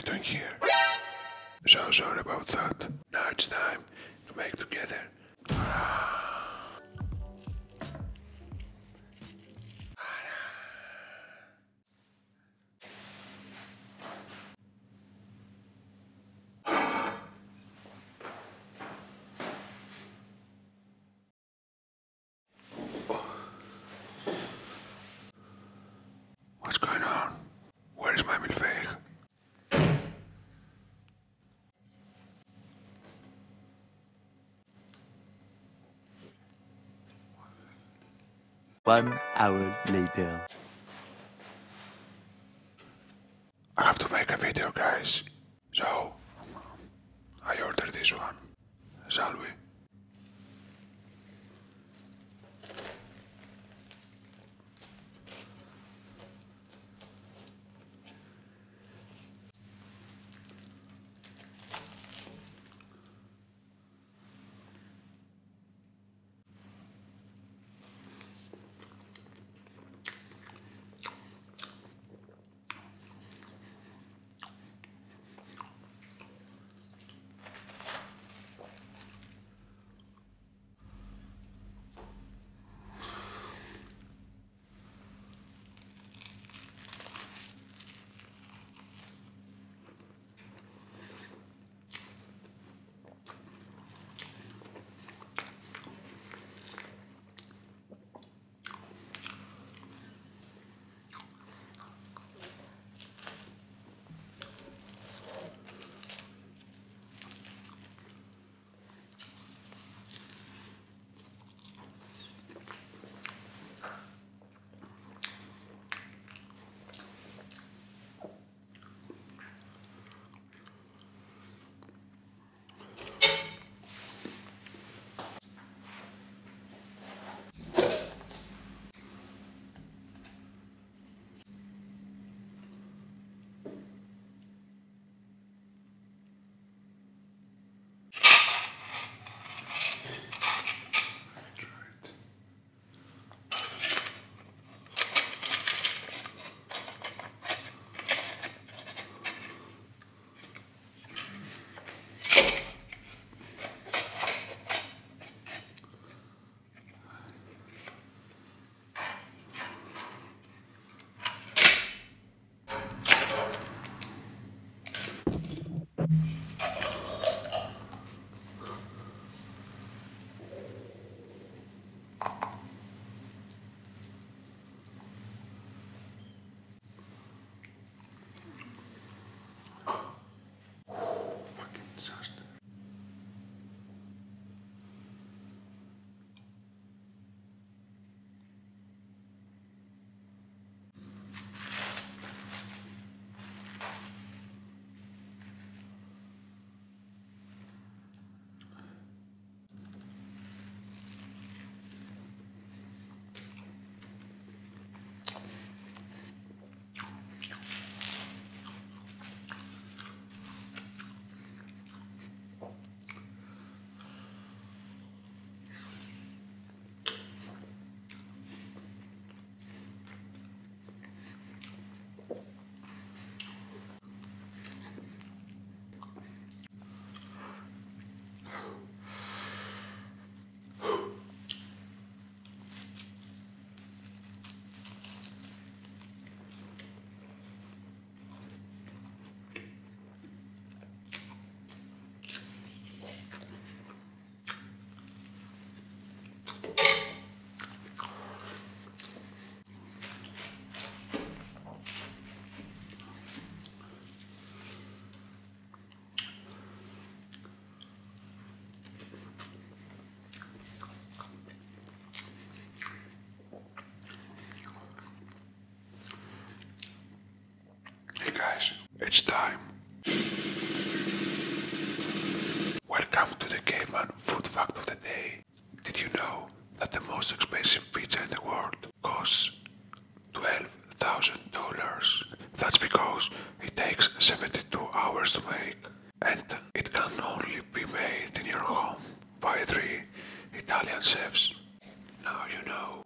you doing here? So sorry about that. Now it's time to make together. One hour later. I have to make a video, guys. So, I ordered this one. Shall we? It's time. Welcome to the Caveman Food Fact of the Day. Did you know that the most expensive pizza in the world costs $12,000? That's because it takes 72 hours to make, and it can only be made in your home by 3 Italian chefs. Now you know.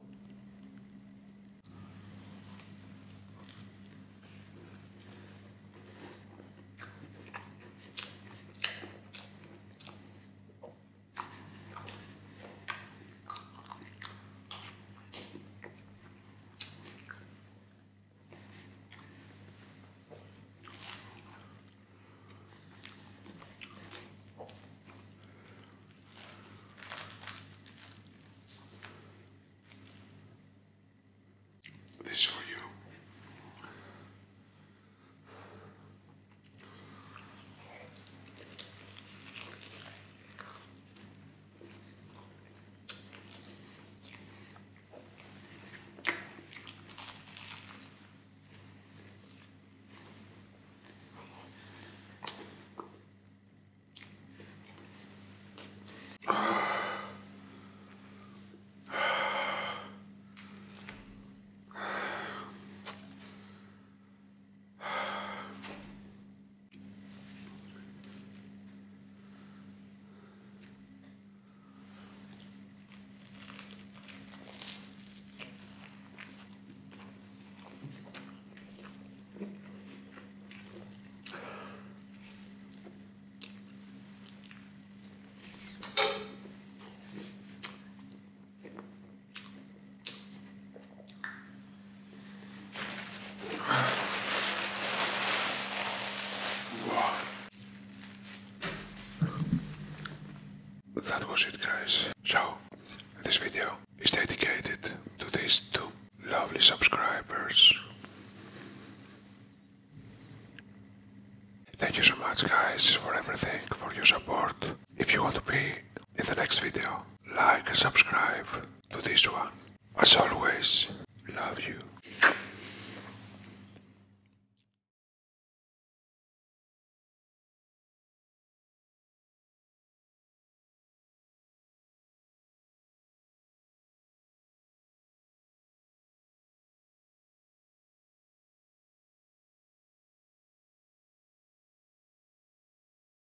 subscribers. Thank you so much, guys, for everything, for your support. If you want to be in the next video, like and subscribe to this one. As always, love you.